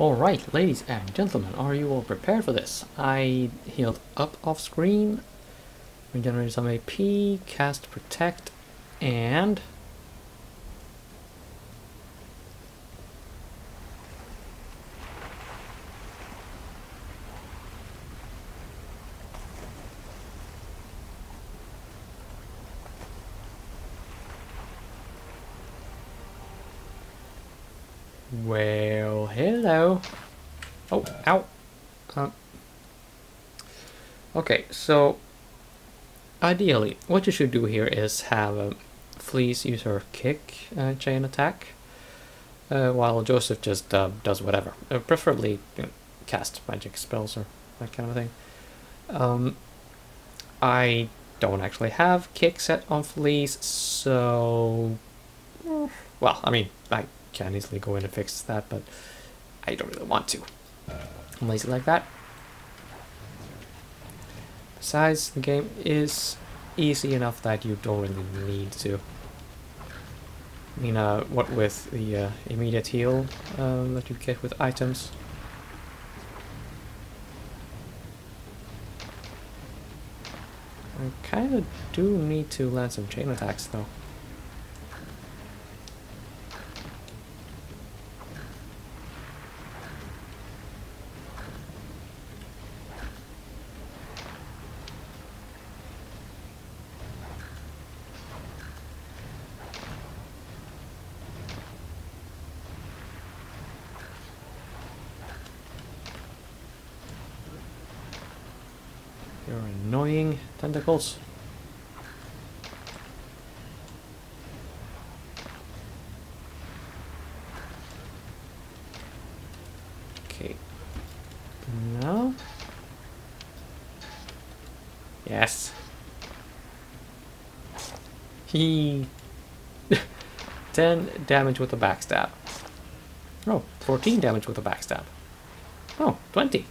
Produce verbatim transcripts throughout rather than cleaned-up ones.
Alright, ladies and gentlemen, are you all prepared for this? I healed up off screen, regenerated some A P, cast Protect, and... Well, hello. Oh, ow. Um, okay, so ideally, what you should do here is have a Fleece use her kick uh, chain attack, uh, while Joseph just uh, does whatever. Uh, preferably you know, cast magic spells or that kind of thing. Um, I don't actually have kick set on Fleece, so... Well, I mean, I... can easily go in and fix that, but I don't really want to. I'm lazy like that. Besides, the game is easy enough that you don't really need to. I mean, uh, what with the uh, immediate heal um, that you get with items. I kind of do need to land some chain attacks, though. Annoying tentacles. Okay. No. Yes. He. ten damage with a backstab. Oh, fourteen damage with a backstab. Oh, twenty.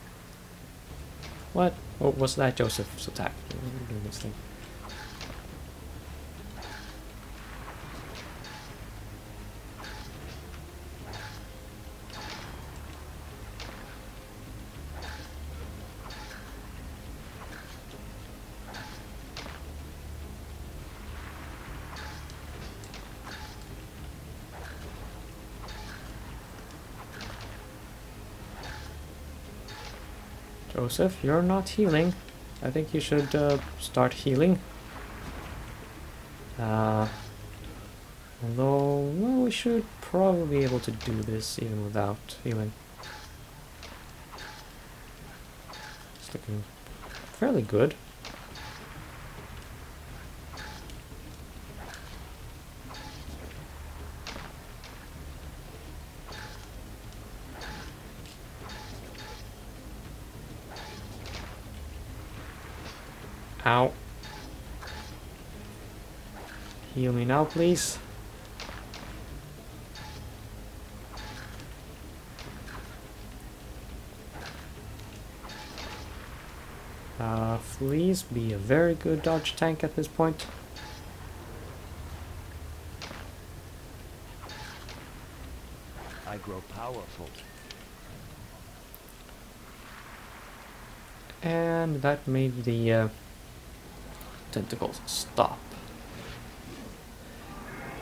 What? Oh, what's that? Joseph's attack. Doing this thing. Joseph, you're not healing. I think you should uh, start healing. Uh, although, well, we should probably be able to do this even without healing. It's looking fairly good. Ow. Heal me now, please. Uh, please be a very good dodge tank at this point. I grow powerful. And that made the... Uh, tentacles stop,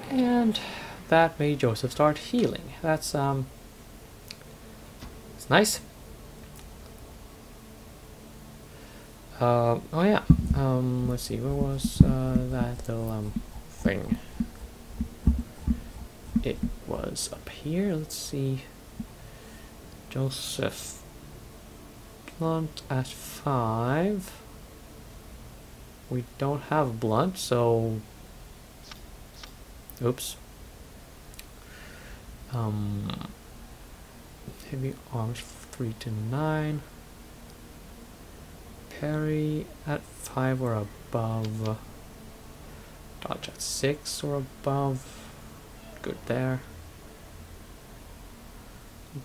and that made Joseph start healing. That's um it's nice. Uh, oh yeah, um let's see, where was uh, that little um thing? It was up here. Let's see. Joseph blunt at five. We don't have blunt, so... Oops. Um, heavy arms three to nine. Parry at five or above. Dodge at six or above. Good there.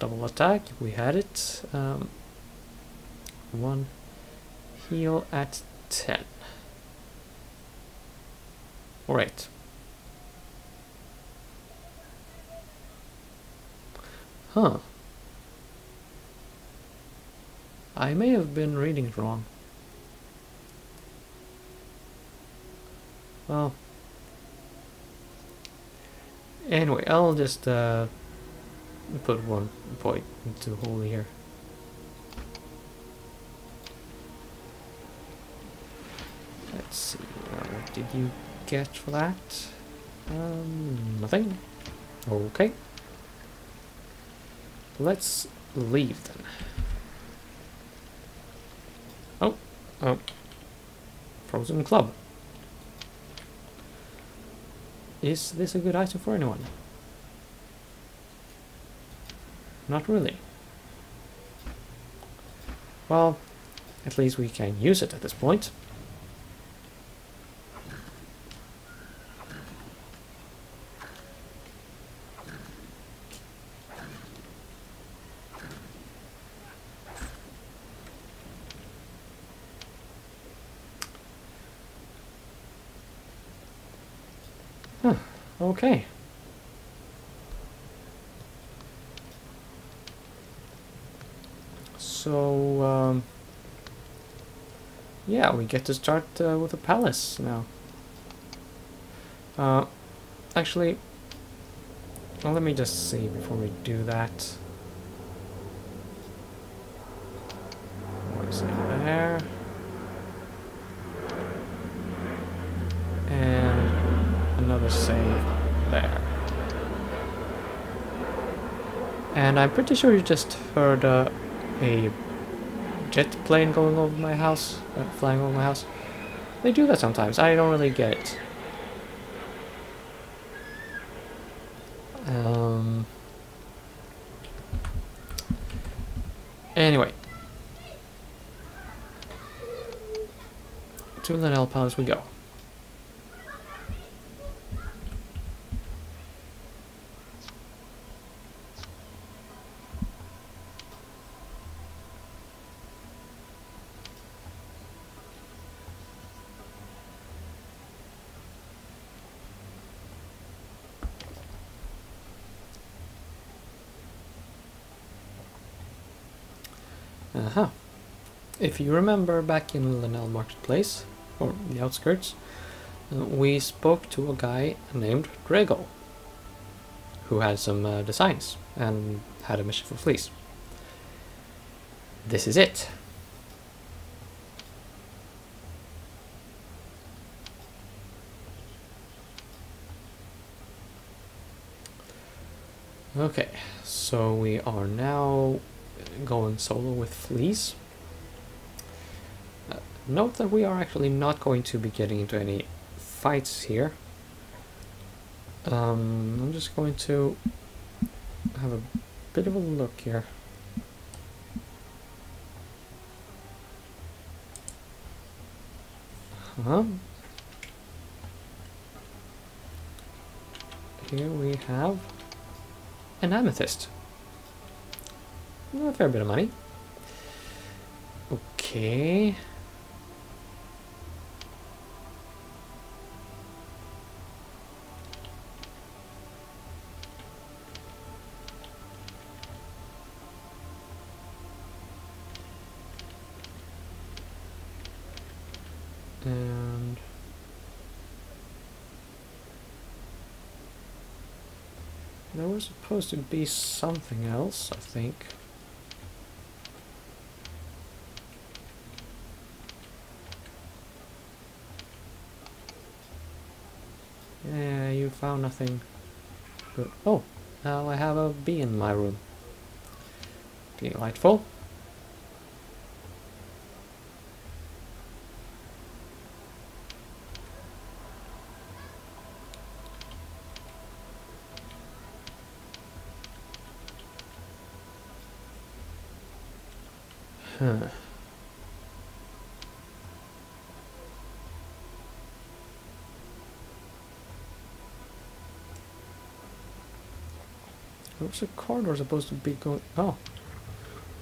Double attack, we had it. Um, one heal at ten. Alright. Huh. I may have been reading wrong. Well, anyway, I'll just uh, put one point into the hole here. Let's see, what did you get for that? Um, nothing. Okay. Let's leave then. Oh, oh. Frozen club. Is this a good item for anyone? Not really. Well, at least we can use it at this point. Okay. So, um, yeah, we get to start uh, with a palace now. Uh, actually, well, let me just see before we do that. What is it there? And another save. There. And I'm pretty sure you just heard uh, a jet plane going over my house, uh, flying over my house. They do that sometimes. I don't really get it. Um. Anyway, to Lenele Palace we go. Uh-huh. If you remember back in Lenele Marketplace, or the outskirts, uh, we spoke to a guy named Drago, who had some uh, designs and had a mission for Fleece. This is it. Okay, so we are now going solo with Fleece. Uh, note that we are actually not going to be getting into any fights here. Um, I'm just going to have a bit of a look here. Huh? Here we have an amethyst. A fair bit of money. Okay. And there was supposed to be something else, I think. Found nothing good. Oh, now I have a bee in my room. Delightful. Huh. There's a corridor supposed to be going oh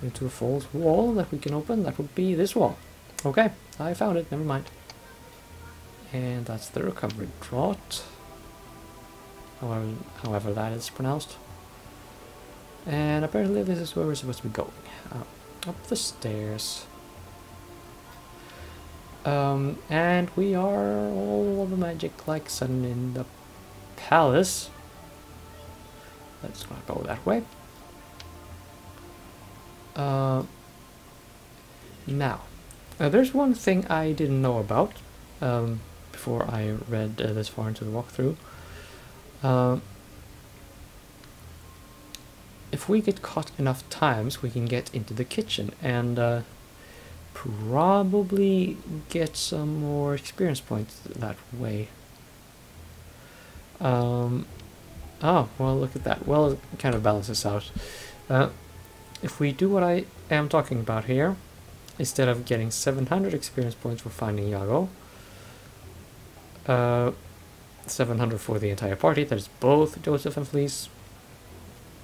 into a false wall that we can open. That would be this wall. Okay, I found it, never mind. And that's the recovery draught. However however that is pronounced. And apparently this is where we're supposed to be going. Uh, up the stairs. Um, and we are all of a magic like sun in the palace. Let's not go that way. Uh, now, uh, there's one thing I didn't know about um, before I read uh, this far into the walkthrough. Uh, if we get caught enough times, we can get into the kitchen and uh, probably get some more experience points that way. Um, oh, well, look at that. Well, it kind of balances out. Uh, if we do what I am talking about here, instead of getting seven hundred experience points for finding Iago, uh, seven hundred for the entire party, that is both Joseph and Fleece,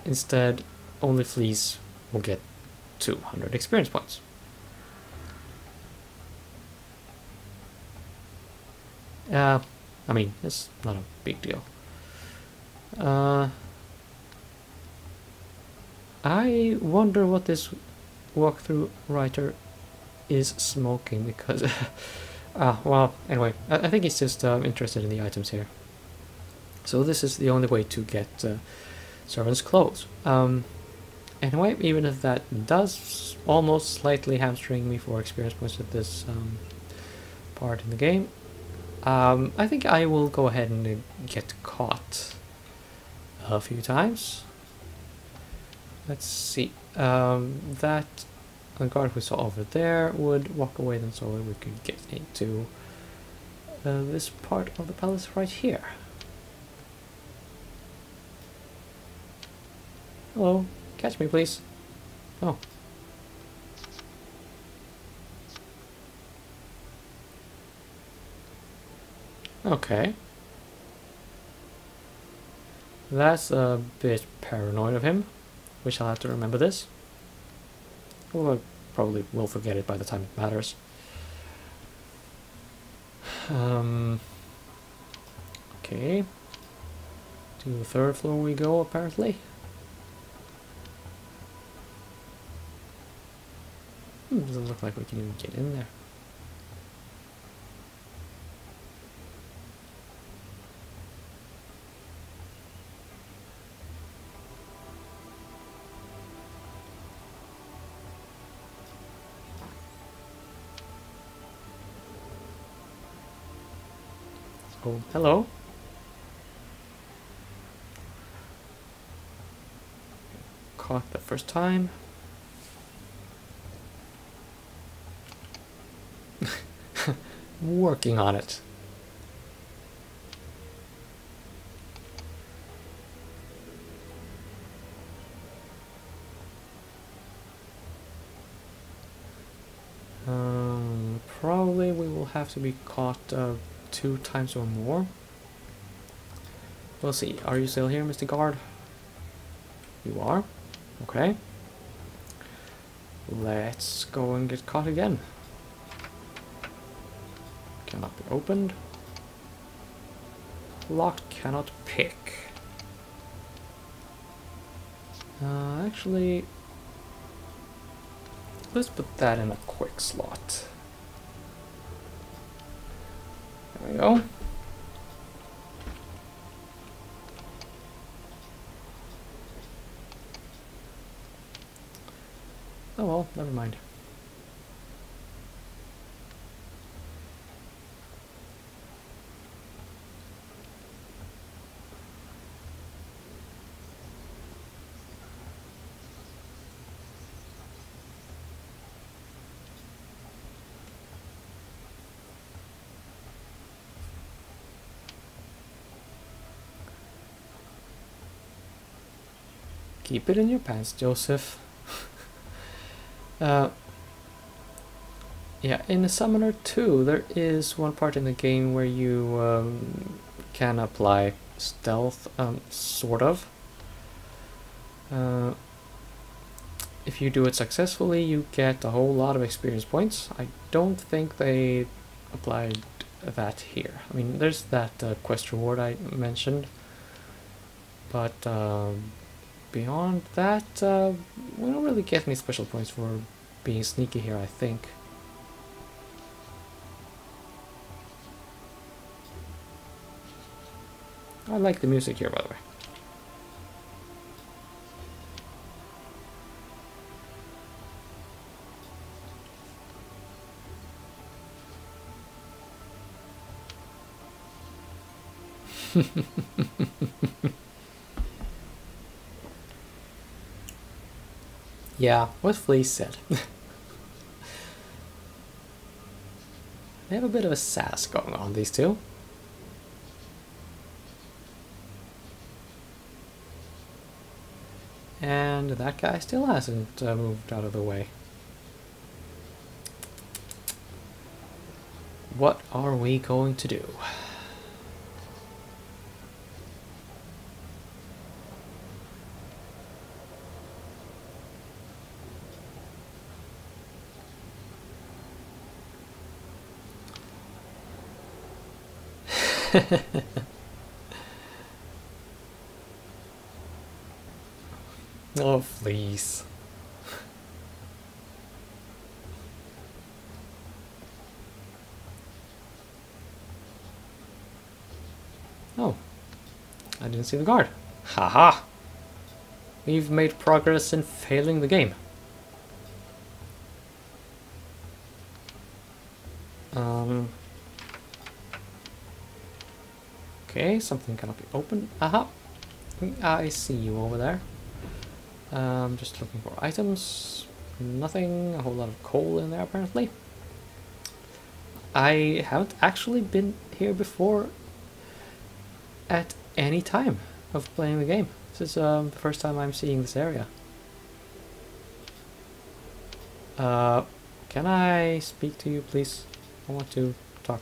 instead only Fleece will get two hundred experience points. Uh, I mean, it's not a big deal. Uh, I wonder what this walkthrough writer is smoking, because... ah, well, anyway, I, I think he's just uh, interested in the items here. So this is the only way to get uh, servants' clothes. Um, anyway, even if that does almost slightly hamstring me for experience points at this um, part in the game, Um, I think I will go ahead and get caught a few times. Let's see. Um, that guard we saw over there would walk away, then so we could get into uh, this part of the palace right here. Hello, catch me please. Oh. Okay. That's a bit paranoid of him. We shall have to remember this. Although I probably will forget it by the time it matters. Um, okay. To the third floor we go, apparently. Hmm, doesn't look like we can even get in there. Oh, hello. Caught the first time. Working on it. Um, probably we will have to be caught uh, two times or more. We'll see. Are you still here, Mister Guard? You are? Okay. Let's go and get caught again. Cannot be opened. Locked, cannot pick. Uh, actually, let's put that in a quick slot. There we go. Oh well, never mind. Keep it in your pants, Joseph. uh, yeah, in Summoner two, there is one part in the game where you um, can apply stealth, um, sort of. Uh, if you do it successfully, you get a whole lot of experience points. I don't think they applied that here. I mean, there's that uh, quest reward I mentioned, but... Um, beyond that, uh, we don't really get any special points for being sneaky here, I think. I like the music here, by the way. Yeah, what Fleece said. They have a bit of a sass going on, these two. And that guy still hasn't uh, moved out of the way. What are we going to do? Oh, please. Oh, I didn't see the guard. Haha! We've made progress in failing the game. Um. Okay, something cannot be opened. Aha! I see you over there. Um, just looking for items. Nothing. A whole lot of coal in there, apparently. I haven't actually been here before at any time of playing the game. This is um, the first time I'm seeing this area. Uh, can I speak to you, please? I want to talk.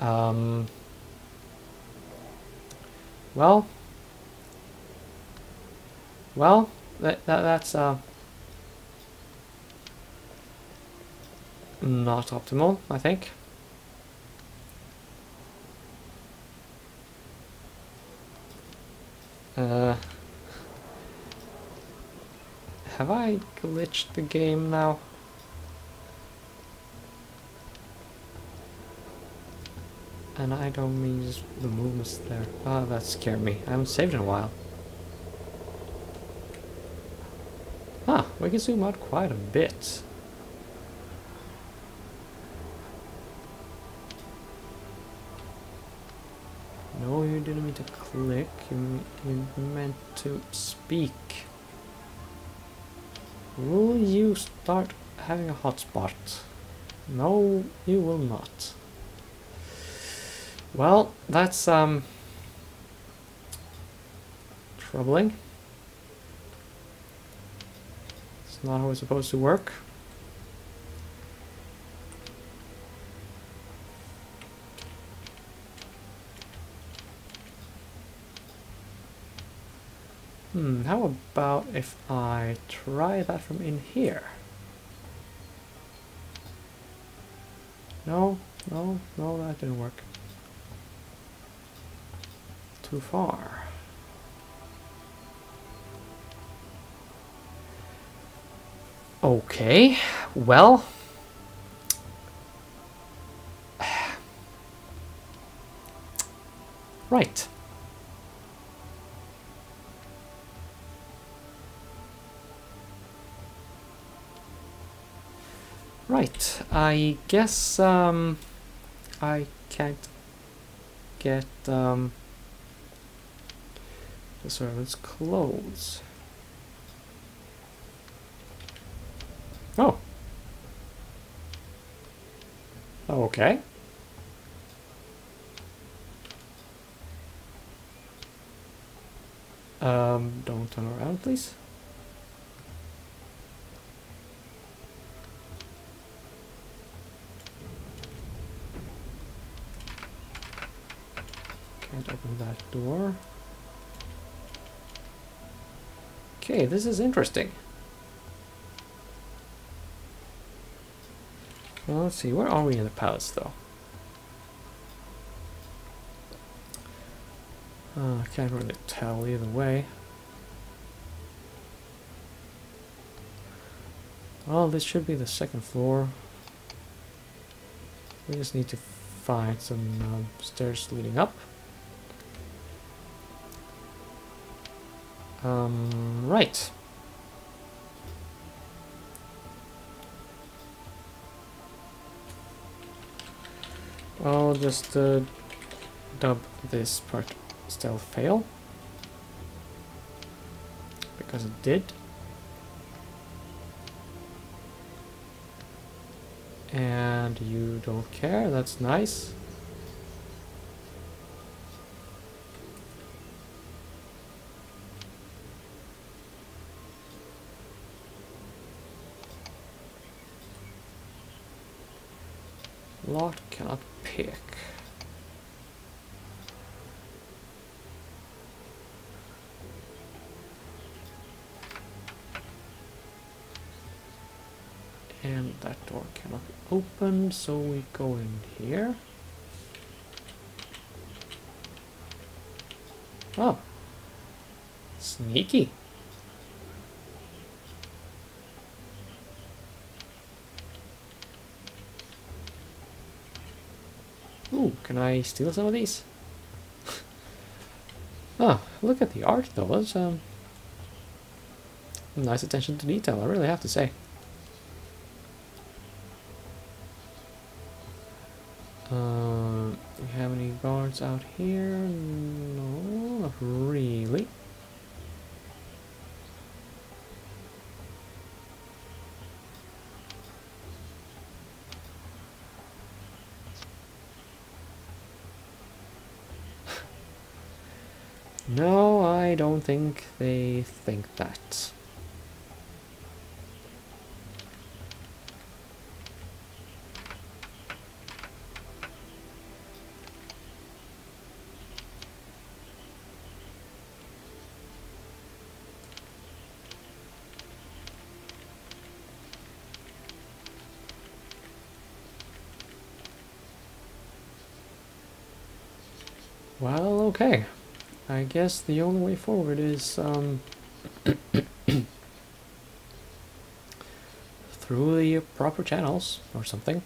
Um, well, well, that, that that's uh, not optimal, I think. Uh, have I glitched the game now? And I don't mean just the movements there. Oh, that scared me. I haven't saved in a while. Huh, we can zoom out quite a bit. No, you didn't mean to click. You, you meant to speak. Will you start having a hotspot? No, you will not. Well, that's um troubling. It's not how it's supposed to work. Hmm, how about if I try that from in here? No, no, no, that didn't work. Too far. Okay, well, right. Right, I guess um, I can't get um, the servant's clothes. Oh. Okay. Um, don't turn around, please. Can't open that door. Okay, this is interesting. Well, let's see, where are we in the palace, though? Uh, I can't really tell either way. Well, this should be the second floor. We just need to find some uh, stairs leading up. Um, right. I'll just uh, dub this part stealth fail, because it did. And you don't care, that's nice. Lock, cannot pick. And that door cannot be opened, so we go in here. Oh, sneaky. Ooh, can I steal some of these? Oh, look at the art though. That's um, nice attention to detail, I really have to say. Uh, do we have any guards out here? No, not really. No, I don't think they think that. Well, okay. I guess the only way forward is um, through the proper channels or something.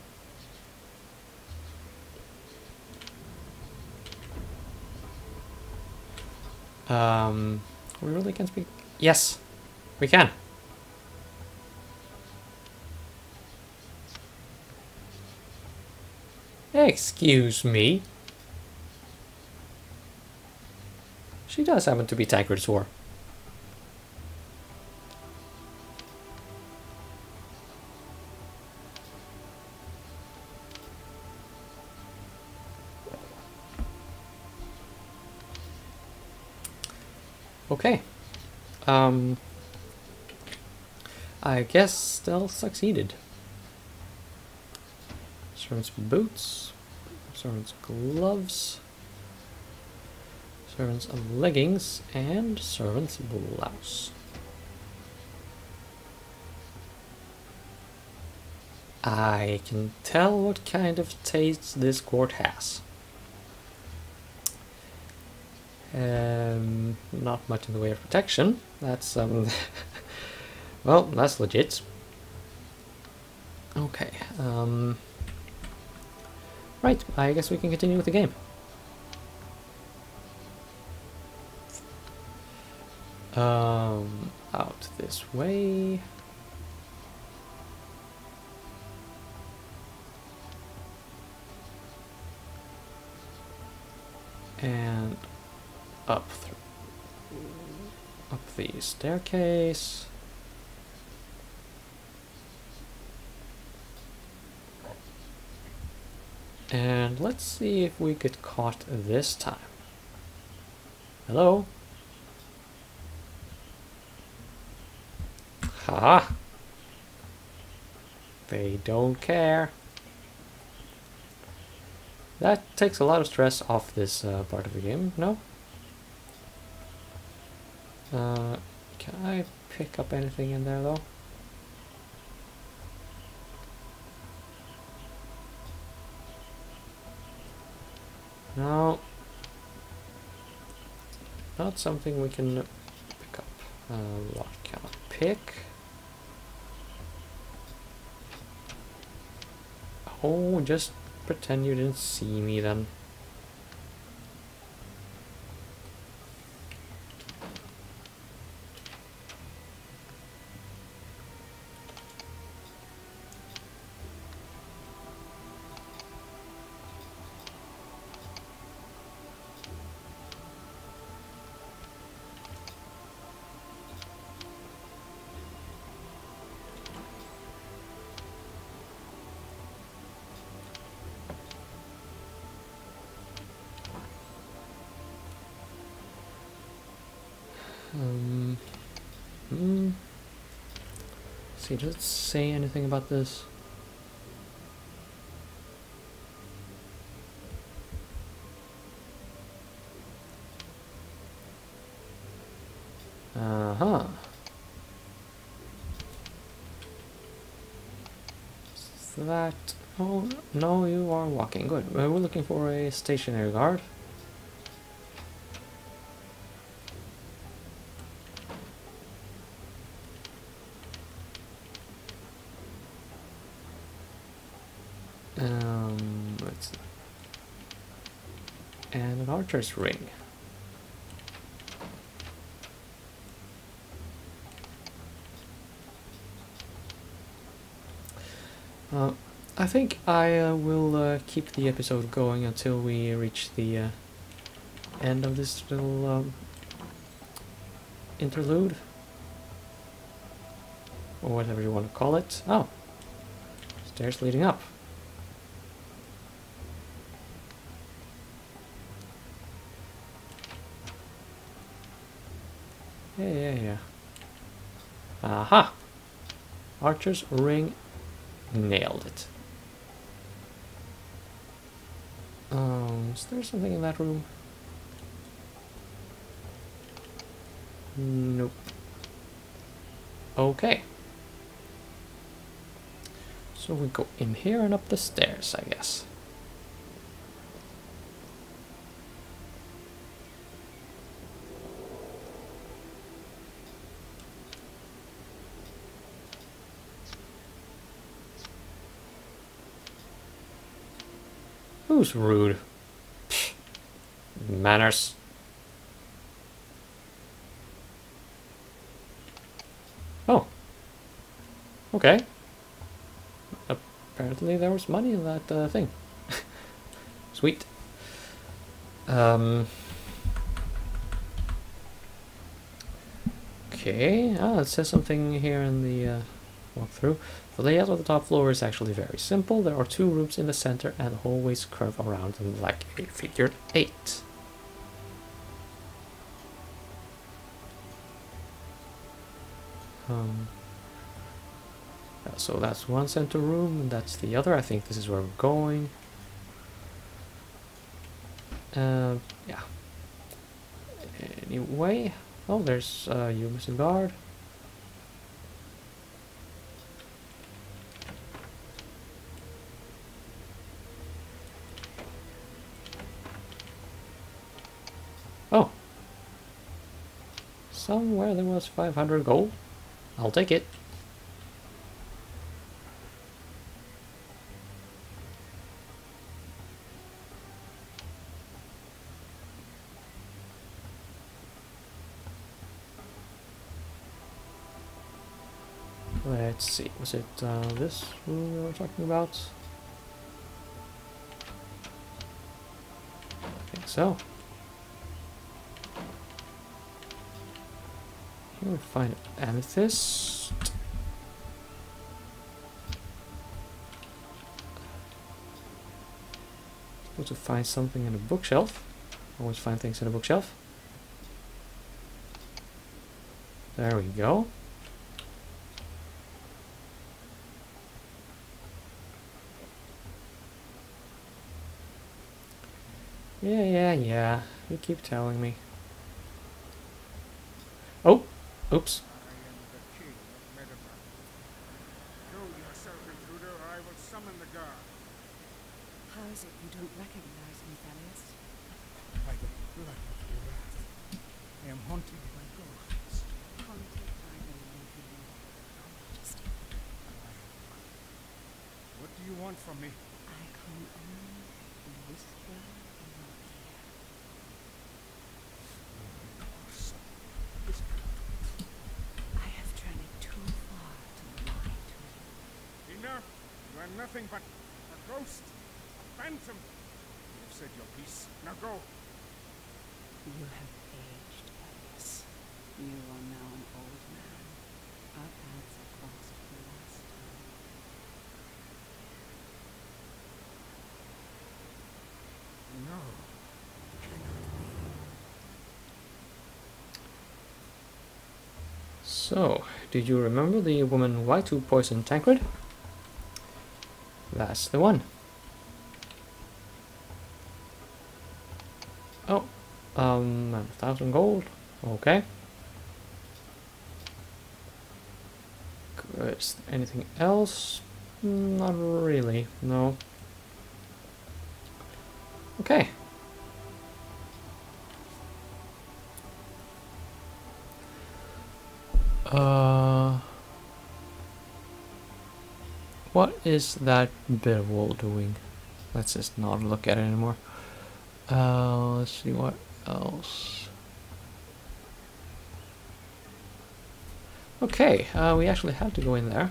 Um, we really can speak. Yes, we can. Excuse me. She does happen to be Tancred's whore. Okay. Um, I guess still succeeded. Servant's boots. Servant's gloves. Servant's leggings and servant's blouse. I can tell what kind of taste this court has. Um, not much in the way of protection. That's um, well, that's legit. Okay. Um, right. I guess we can continue with the game. Um, out this way. And up through, up the staircase. And let's see if we get caught this time. Hello? Ah, they don't care. That takes a lot of stress off this uh, part of the game, no? Uh, can I pick up anything in there though? No. Not something we can pick up. Uh, what can I pick? Oh, just pretend you didn't see me then. Um, hmm. See, does it say anything about this? Uh-huh. So that... Oh, no, you are walking. Good. We're looking for a stationary guard. Archer's ring. Uh, I think I uh, will uh, keep the episode going until we reach the uh, end of this little um, interlude, or whatever you want to call it. Oh, stairs leading up. Yeah, yeah, yeah. Aha! Archer's ring, nailed it. Um, is there something in that room? Nope. Okay. So we go in here and up the stairs, I guess. Who's rude? Pfft. Manners. Oh. Okay. Apparently there was money in that uh, thing. Sweet. Um. Okay. Ah, it says something here in the... Uh, walkthrough. The layout of the top floor is actually very simple. There are two rooms in the center and hallways curve around them like a figure eight. Um, so that's one center room and that's the other. I think this is where we're going. Uh, yeah. Anyway, oh, there's uh, you, missing guard. Somewhere there was five hundred gold. I'll take it. Let's see, was it uh, this room we were talking about? I think so. We find amethyst. Supposed to find something in a bookshelf. Always find things in a bookshelf. There we go. Yeah, yeah, yeah. You keep telling me. Oh. Oops. I am the king of Middenburg. Show yourself, intruder, or I will summon the guard. How is it you don't recognize me, Valens? By the blood of your wrath, I am haunted by ghosts. Haunted by the living of your majesty. What do you want from me? Nothing but a ghost, a phantom. You've said your piece. Now go. You have aged, Alice. You are now an old man. Our paths are crossed for the last time. No. So, did you remember the woman White who poisoned Tancred? That's the one. Oh, um, a thousand gold. Okay. Good. Is there anything else? Not really. No. Okay. Uh. What is that bit of wall doing? Let's just not look at it anymore. Uh, let's see what else. Okay, uh, we actually had to go in there.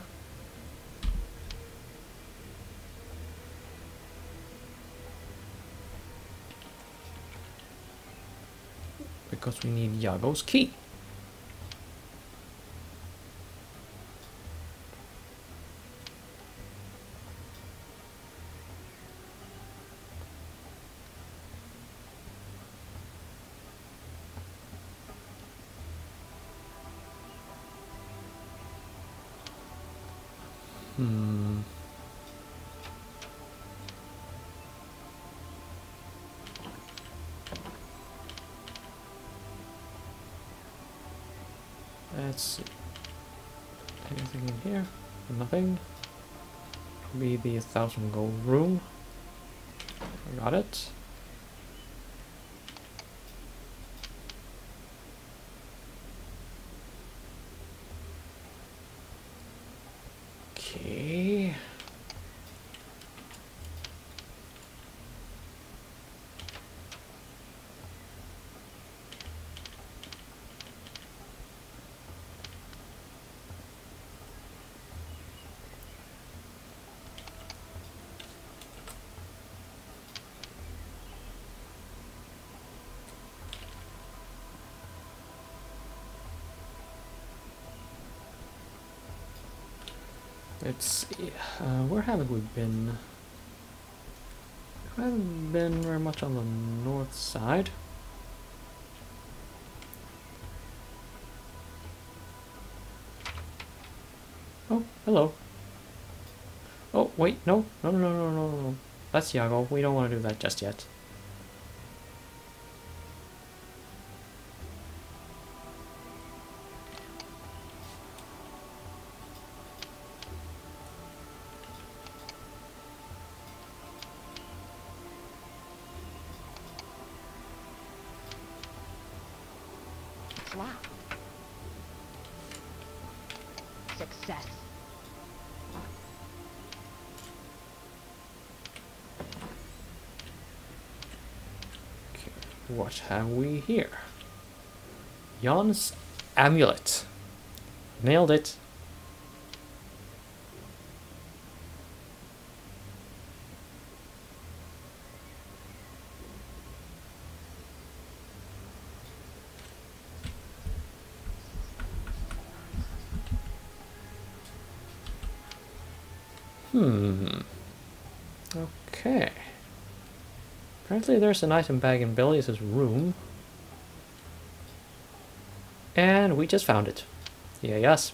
Because we need Iago's key. Hmm. Let's see. Anything in here? Nothing. Could be the thousand gold room. Got it. Let's see, uh, where haven't we been? We haven't been very much on the north side. Oh, hello. Oh, wait, no, no, no, no, no, no, no. That's Iago, we don't want to do that just yet. Success. Okay, what have we here? Yon's amulet. Nailed it. Hmm. Okay. Apparently there's an item bag in Bellius' room. And we just found it. Yeah, yes.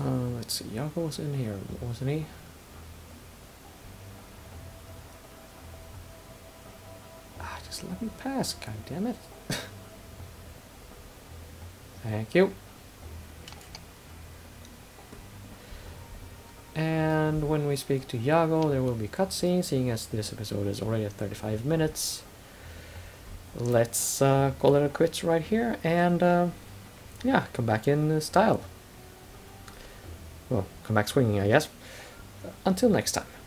Uh, let's see, Iago was in here, wasn't he? Let me pass, god damn it. Thank you. And when we speak to Iago, there will be cutscenes, seeing as this episode is already at thirty-five minutes. Let's uh, call it quits right here, and uh, yeah, come back in style. Well, come back swinging, I guess. Until next time.